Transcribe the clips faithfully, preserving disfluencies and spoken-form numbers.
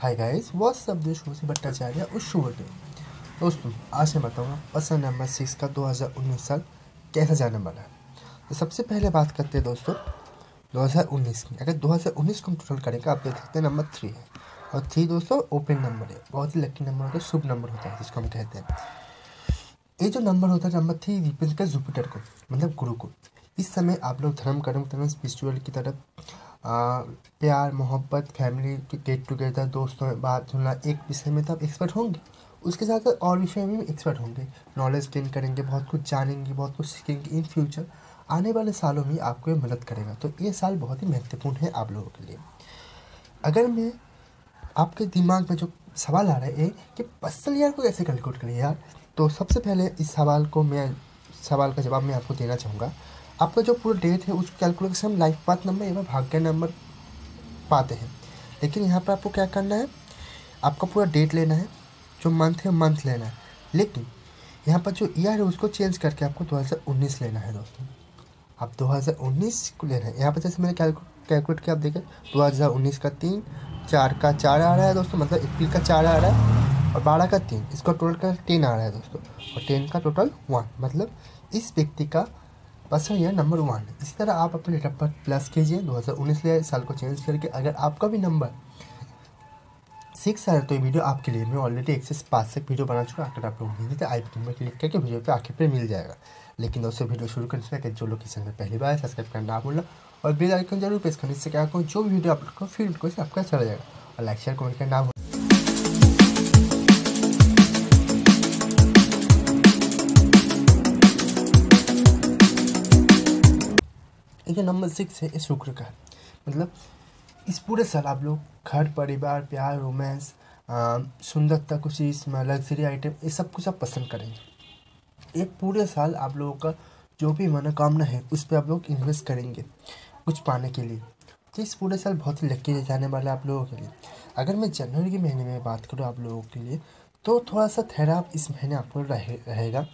Hi guys, what's up this Shoshi Bhattacharya उस शो day. दोस्तों आज मैं बताऊंगा पर्सन नंबर सिक्स का दो हज़ार उन्नीस साल कैसा जाने वाला है। तो सबसे पहले बात करते हैं दोस्तों दो हज़ार उन्नीस की। अगर दो हज़ार उन्नीस को हम टोटल करेंगे आप देख सकते हैं नंबर थ्री है, और थ्री दोस्तों ओपन नंबर है, बहुत ही लकी नंबर होता है, शुभ नंबर होता है जिसको हम कहते हैं। ये जो नंबर होता है नंबर थ्री रिप्रेजेंट करता है जुपिटर को, मतलब गुरु को। इस समय आप लोग धर्म कर्म तन स्पिरिचुअल की तरफ आ, प्यार मोहब्बत फैमिली गेट टुगेदर दोस्तों में बात सुनना, एक विषय में तो आप एक्सपर्ट होंगे, उसके साथ साथ और विषय में भी एक्सपर्ट होंगे, नॉलेज गेन करेंगे, बहुत कुछ जानेंगे, बहुत कुछ सीखेंगे। इन फ्यूचर आने वाले सालों में आपको ये मदद करेगा। तो ये साल बहुत ही महत्वपूर्ण है आप लोगों के लिए। अगर मैं आपके दिमाग में जो सवाल आ रहा है कि पर्सनल यार को कैसे कैलकुलेट करें यार, तो सबसे पहले इस सवाल को मैं सवाल का जवाब मैं आपको देना चाहूँगा। आपका जो पूरा डेट है उस कैलकुलेशन हम लाइफ पाथ नंबर एवं भाग्य नंबर पाते हैं, लेकिन यहाँ पर आपको क्या करना है, आपका पूरा डेट लेना है, जो मंथ है मंथ लेना है, लेकिन यहाँ पर जो ईयर है उसको चेंज करके आपको दो हज़ार उन्नीस लेना है। दोस्तों आप दो हज़ार उन्नीस को लेना है। यहाँ पर जैसे मैंने कैलकुलेट किया आप देखें दो हज़ार उन्नीस का तीन चार का चार आ रहा है दोस्तों, मतलब अप्रैल का चार आ रहा है, और बारह का तीन, इसका टोटल का टेन आ रहा है दोस्तों, और टेन का टोटल वन, मतलब इस व्यक्ति का पर्सन ईयर नंबर वन। इसी तरह आप अपने डेट पर प्लस कीजिए दो हज़ार उन्नीस ले साल को चेंज करके। अगर आपका भी नंबर सिक्स आ रहा है तो ये वीडियो आपके लिए, मैं ऑलरेडी एक से पाँच तक वीडियो बना चुका हूँ, आप लोग नहीं देते आई बटन पर क्लिक करके वीडियो पे आखिर पे मिल जाएगा। लेकिन दोस्तों वीडियो शुरू करने से जो लोग किसी में पहली बार सब्सक्राइब करना ना भूलना, और बेल आइकन जरूर प्रेस करने से क्या कहूँ जो भी वीडियो अपलोड करो फिर उनको आपका चला जाएगा, और लाइक शेयर कमेंट करना ना भूलना। जो नंबर सिक्स है ये शुक्र का है, मतलब इस पूरे साल आप लोग घर परिवार प्यार रोमांस सुंदरता खुशी लग्जरी आइटम ये सब कुछ आप पसंद करेंगे। ये पूरे साल आप लोगों का जो भी मनोकामना है उस पर आप लोग इन्वेस्ट करेंगे कुछ पाने के लिए। तो इस पूरे साल बहुत ही लकी जाने वाला आप लोगों के लिए। अगर मैं जनवरी के महीने में बात करूँ आप लोगों के लिए, तो थोड़ा सा ठहराव इस महीने आपको रहे, रहेगा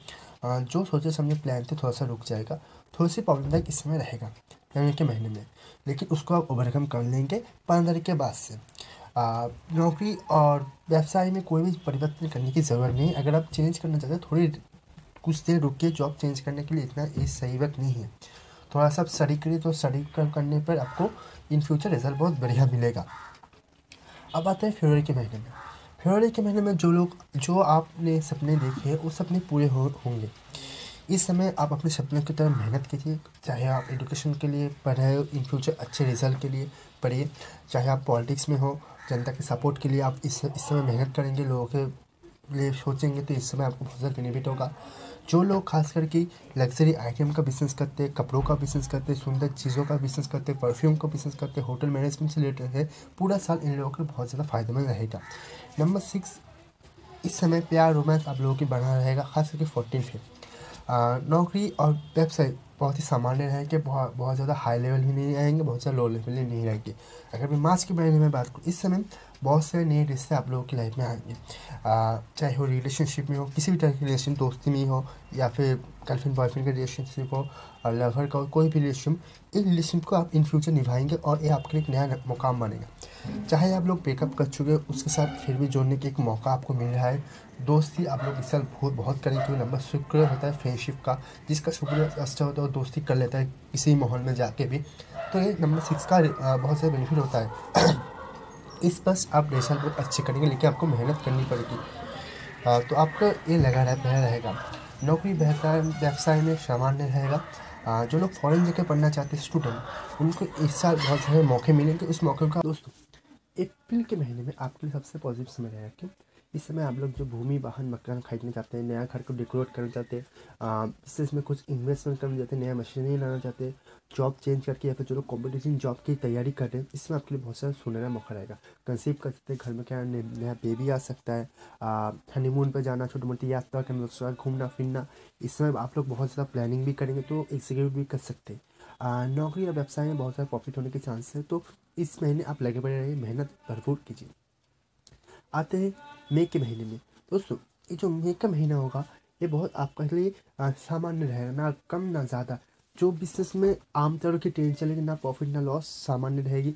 जो सोचे समझे प्लान थे थोड़ा सा रुक जाएगा, थोड़ी सी प्रॉब्लमदायक इसमें रहेगा जनवरी के महीने में, लेकिन उसको आप ओवरकम कर लेंगे पंद्रह तारीख के बाद से। नौकरी और व्यवसाय में कोई भी परिवर्तन करने की ज़रूरत नहीं। अगर आप चेंज करना चाहते हैं थोड़ी कुछ देर रुक के जॉब चेंज करने के लिए, इतना ये सही वक्त नहीं है। थोड़ा सा आप स्टडी करिए, तो स्टडी करने पर आपको इन फ्यूचर रिजल्ट बहुत बढ़िया मिलेगा। अब आते हैं फरवरी के महीने में। फरवरी के महीने में जो लोग जो आपने सपने देखे हैं वो सपने पूरे हो होंगे। इस समय आप अपने सपनों की तरफ मेहनत कीजिए, चाहे आप एजुकेशन के लिए पढ़े, इन फ्यूचर अच्छे रिजल्ट के लिए पढ़िए, चाहे आप पॉलिटिक्स में हो, जनता के सपोर्ट के लिए आप इस इस समय मेहनत करेंगे, लोगों के लिए सोचेंगे, तो इस समय आपको बहुत ज़्यादा बेनिफिट होगा। जो लोग खास करके लग्जरी आइटम का बिजनेस करते हैं, कपड़ों का बिजनेस करते हैं, सुंदर चीज़ों का बिजनेस करते हैं, परफ्यूम का बिजनेस करते हैं, होटल मैनेजमेंट से रिलेटेड है, पूरा साल इन लोगों के लिए बहुत ज़्यादा फायदेमंद रहेगा। नंबर सिक्स इस समय प्यार रोमांस आप लोगों की बढ़ा रहेगा, खास करके फोर्टीन पे। नौकरी और व्यवसाय बहुत ही सामान्य रहेंगे, बहुत बहुत ज़्यादा हाई लेवल भी नहीं आएंगे, बहुत ज़्यादा लो लेवल भी नहीं रहेंगे। अगर मैं मार्च के महीने में बात करूँ, इस समय बहुत सारे नए रिश्ते आप लोगों की लाइफ में आएंगे, चाहे वो रिलेशनशिप में हो, किसी भी तरह की रिलेशन दोस्ती में हो, या फिर गर्लफ्रेंड बॉयफ्रेंड के रिलेशनशिप हो, और लवर का कोई भी रिलेशन, इस रिलेशन को आप इन फ्यूचर निभाएंगे और ये आपके लिए एक नया मुकाम बनेगा। चाहे आप लोग ब्रेकअप कर चुके उसके साथ फिर भी जोड़ने का एक मौका आपको मिल रहा है। दोस्ती आप लोग इस साल बहुत बहुत करें, क्योंकि नंबर शुक्र होता है फ्रेंडशिप का, जिसका शुक्र अच्छा होता है और दोस्ती कर लेता है किसी माहौल में जाके भी। तो ये नंबर सिक्स का बहुत सारा बेनिफिट होता है। इस बस आप रिलेशन बहुत अच्छे करेंगे, लेकिन आपको मेहनत करनी पड़ेगी, तो आपको ये लगा रह बेहतर रहेगा। नौकरी व्यवसाय व्यवसाय में सामान्य रहेगा। जो लोग फॉरेन जाकर पढ़ना चाहते हैं स्टूडेंट, उनको इस साल बहुत सारे मौके मिलेंगे। उस मौके का दोस्तों अप्रैल के महीने में आपके लिए सबसे पॉजिटिव समय रहेगा, कि इस समय आप लोग जो भूमि वाहन मकान खरीदना चाहते हैं, नया घर को डेकोरेट करना चाहते हैं, इससे इसमें कुछ इन्वेस्टमेंट करना चाहते हैं, नया मशीनरी लाना चाहते हैं, जॉब चेंज करके, या फिर जो लोग कॉम्पिटिशन जॉब की तैयारी कर रहे हैं, इसमें आपके लिए बहुत सारा सुनहरा मौका रहेगा। कंसीव कर सकते हैं, घर में क्या नया बेबी आ सकता है, हनीमून पर जाना, छोटी मोटी यात्रा करना, घूमना फिरना, इस समय आप लोग बहुत ज़्यादा प्लानिंग भी करेंगे तो एग्जीक्यूट भी कर सकते हैं। नौकरी या व्यवसाय में बहुत सारा प्रॉफिट होने के चांस है, तो इस महीने आप लगे पड़े रहिए, मेहनत भरपूर कीजिए। आते हैं मई के महीने में। दोस्तों ये जो मई का महीना होगा ये बहुत आपके लिए सामान्य रहेगा, ना कम ना ज़्यादा, जो बिजनेस में आमतौर की ट्रेड चलेगी, ना प्रॉफिट ना लॉस, सामान्य रहेगी।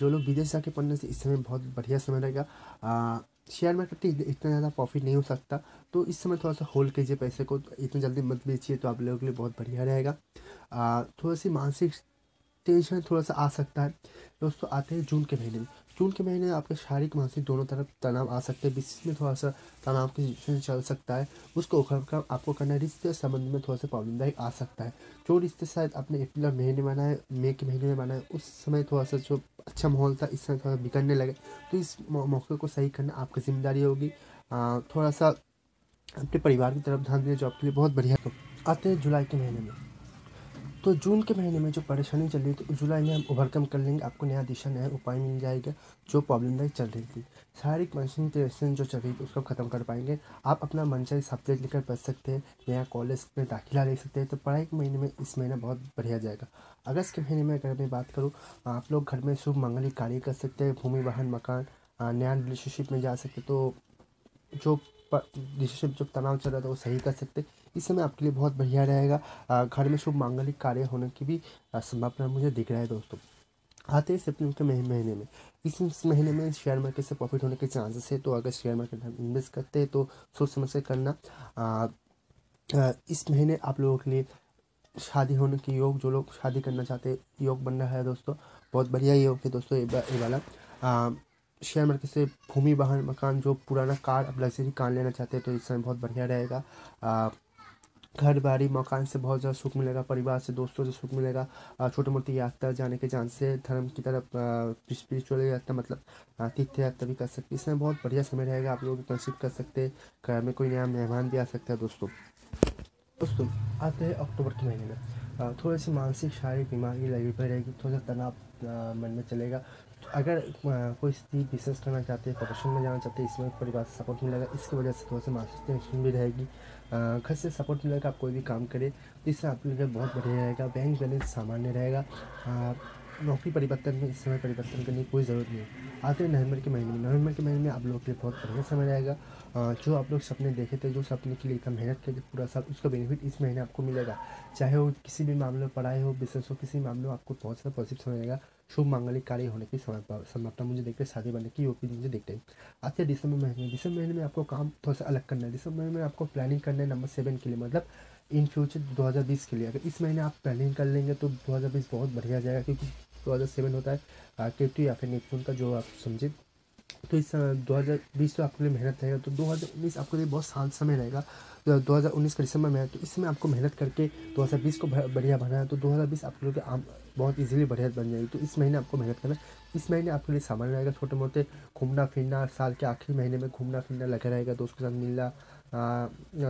जो लोग विदेश जाके पढ़ने से इस समय बहुत बढ़िया समय रहेगा। शेयर मार्केट में इतना ज़्यादा प्रॉफिट नहीं हो सकता, तो इस समय थोड़ा सा होल्ड कीजिए पैसे को, इतनी जल्दी मत बेचिए, तो आप लोगों के लिए बहुत बढ़िया रहेगा। थोड़ा सी मानसिक टेंशन थोड़ा सा आ सकता है दोस्तों। आते हैं जून के महीने में। जून के महीने आपके शारीरिक मानसिक दोनों तरफ तनाव आ सकते हैं। बिजनेस में थोड़ा सा तनाव की सिचुएशन चल सकता है, उसको ओवरकम आपको करना है। रिश्ते संबंध में थोड़ा सा प्रॉब्लमदायक आ सकता है। जो रिश्ते शायद आपने अप्रैल महीने में बनाए, मई के महीने में बनाए, उस समय थोड़ा सा जो अच्छा माहौल था, इस समय थोड़ा बिगड़ने लगे, तो इस मौके को सही करना आपकी जिम्मेदारी होगी। थोड़ा सा अपने परिवार की तरफ ध्यान दें, जो आपके लिए बहुत बढ़िया। तो आते हैं जुलाई के महीने में। तो जून के महीने में जो परेशानी चल रही थी, जुलाई में हम ओवरकम कर लेंगे। आपको नया दिशा, नया उपाय मिल जाएगा। जो प्रॉब्लम चल रही थी, शारीरिक मानसिक टेंशन जो चल रही थी, उसको ख़त्म कर पाएंगे। आप अपना मनचाही सब्जेक्ट लेकर पढ़ सकते हैं, नया कॉलेज में दाखिला ले सकते हैं। तो पढ़ाई के महीने में इस महीना बहुत बढ़िया जाएगा। अगस्त के महीने में अगर मैं बात करूँ, आप लोग घर में शुभ मांगलिक कार्य कर सकते हैं। भूमि, वाहन, मकान, नया रिलेशनशिप में जा सकते। तो जो रिलेशनशिप जो तनाव चल रहा था, वो सही कर सकते। इस समय आपके लिए बहुत बढ़िया रहेगा। घर में शुभ मांगलिक कार्य होने की भी संभावना मुझे दिख रहा है दोस्तों। आते हैं सितंबर के महीने में। इस महीने में शेयर मार्केट से प्रॉफिट होने के चांसेस है, तो अगर शेयर मार्केट में इन्वेस्ट करते हैं तो सोच समझ कर करना। आ, आ, इस महीने आप लोगों के लिए शादी होने के योग, जो लोग शादी करना चाहते हैं, योग बन रहा है दोस्तों। बहुत बढ़िया योग है दोस्तों ये वाला। शेयर मार्केट से भूमि, वाहन, मकान, जो पुराना कार, अब लग्जरी कार लेना चाहते हैं, तो इस समय बहुत बढ़िया रहेगा। घर, बाड़ी, मकान से बहुत ज़्यादा सुख मिलेगा। परिवार से, दोस्तों से सुख मिलेगा। छोटी मोटी यात्रा जाने के चांस है। धर्म की तरफ स्पिरिचुअल यात्रा, मतलब तीर्थ यात्रा भी कर सकते हैं। इसमें बहुत बढ़िया समय रहेगा। आप लोग कंसिडर कर सकते हैं। घर में कोई नया मेहमान भी आ सकता है दोस्तों। दोस्तों आते हैं अक्टूबर के महीने में। थोड़ी सी मानसिक शारीरिक बीमारी लगी पड़ी रहेगी। थोड़ा सा तनाव मन में चलेगा। अगर कोई स्त्री बिजनेस करना चाहते हैं, प्रोफेशन में जाना चाहते हैं, इसमें परिवार से सपोर्ट मिलेगा। इसकी वजह से थोड़ा सा मानसिक टेंशन भी रहेगी। घर से सपोर्ट मिलेगा, आप कोई भी काम करें, इससे आपके लिए बहुत बढ़िया रहेगा। बैंक बैलेंस सामान्य रहेगा। नौकरी परिवर्तन में इस समय परिवर्तन करने की कोई ज़रूरत नहीं। आते हैं नवंबर के महीने में। नवंबर के महीने में आप लोगों के लिए बहुत बढ़िया समय रहेगा। जो आप लोग सपने देखे थे, जो सपने के लिए इतना मेहनत करके पूरा साल, उसका बेनिफिट इस महीने आपको मिलेगा। चाहे वो किसी भी मामले में पढ़ाई हो, बिजनेस हो, किसी मामले में आपको बहुत ज़्यादा पॉजिटिव समय रहेगा। शुभ मांगलिक कार्य होने की संभावना मुझे देखते हैं। शादी बनने की योग भी मुझे देखते हैं। आते हैं दिसंबर महीने। दिसंबर महीने में आपको काम थोड़ा सा अलग करना है। दिसंबर महीने में आपको प्लानिंग करना है नंबर सेवन के लिए, मतलब इन फ्यूचर दो हज़ार बीस के लिए। अगर इस महीने आप प्लानिंग कर लेंगे तो दो हज़ार बीस बहुत बढ़िया जाएगा, क्योंकि दो हज़ार सात होता है केतु या फिर नेपच्यून का, जो आप समझे। तो इस दो हज़ार बीस तो आपके लिए मेहनत रहेगा, तो दो हज़ार उन्नीस आपके लिए बहुत शांत समय रहेगा। दो हज़ार उन्नीस का दिसंबर में है, तो इसमें आपको मेहनत करके दो हज़ार बीस को बढ़िया बनाना है। तो दो हज़ार बीस आप लोगों के आम बहुत इजीली बढ़िया बन जाएगी। तो इस महीने आपको मेहनत करना है। इस महीने आपके लिए सामान्य रहेगा। छोटे मोटे घूमना फिरना, साल के आखिरी महीने में घूमना फिरना लगा रहेगा। दोस्तों के साथ मिलना,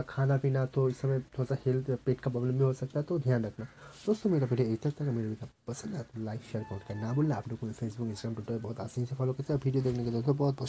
खाना पीना, तो इस समय थोड़ा सा हेल्थ, पेट का प्रॉब्लम भी हो सकता है, तो ध्यान रखना दोस्तों। मेरा वीडियो एक तक मेरे वीडियो पसंद है तो लाइक शेयर कमेंट करना ना भूलना। आप लोग फेसबुक, इंस्टाग्राम, ट्विटर बहुत आसानी से फॉलो करते हैं। वीडियो देखने के दोस्तों बहुत बहुत